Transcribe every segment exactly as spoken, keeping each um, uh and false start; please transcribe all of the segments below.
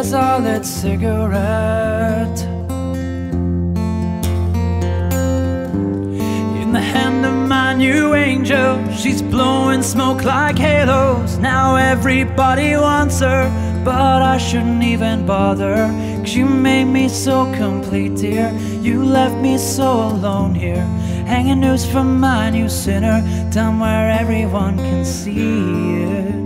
Where's all that cigarette? In the hand of my new angel, she's blowing smoke like halos. Now everybody wants her, but I shouldn't even bother, 'cause you made me so complete, dear. You left me so alone here, hanging news from my new sinner, down where everyone can see it.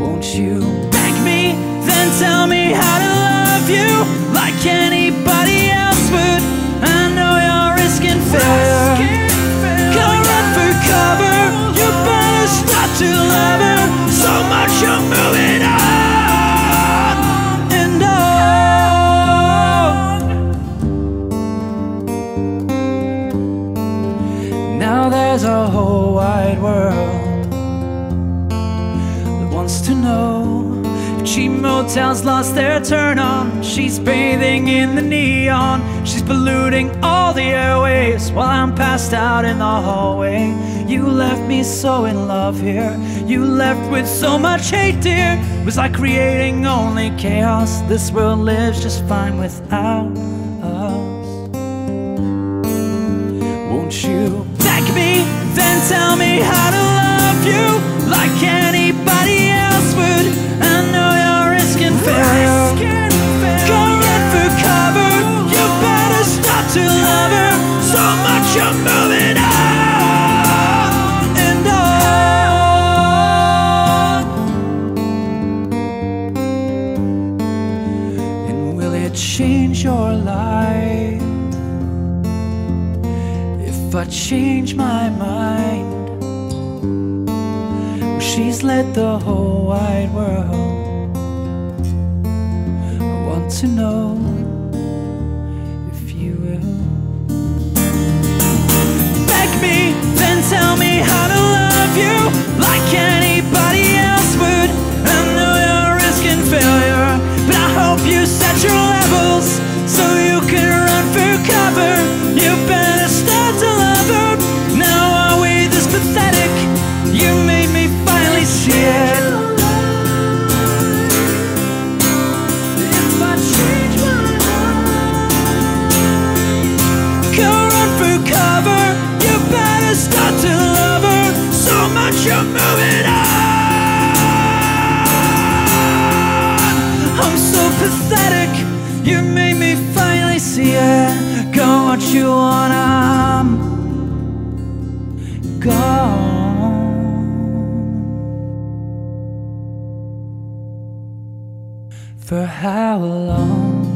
Won't you thank me, then tell me how to love you like anybody else would? I know you're risking failure, gonna run for cover. You better stop to love her so much you're moving on. Now there's a whole wide world that wants to know if cheap motels lost their turn on. She's bathing in the neon, she's polluting all the airwaves while I'm passed out in the hallway. You left me so in love here, you left with so much hate, dear. It was like creating only chaos. This world lives just fine without us. Won't you thank me, then tell me how to love you like anybody else would? I know you're risking failure, gonna run for cover. You better stop to love her so much you're moving on and on. And will it change your life if I change my mind? Well, she's let the whole wide world I want to know if you will. Beg me, then tell me how to love you like anybody else would. I know you're risking failure, but I hope you set your levels so you can run for cover. You better start to love her. Now are we this pathetic? You made me finally see it. If I change my mind, go run for cover. You better start to love her so much you're moving on. I'm so pathetic. You made me finally see it. Go what you want, I'm gone. For how long?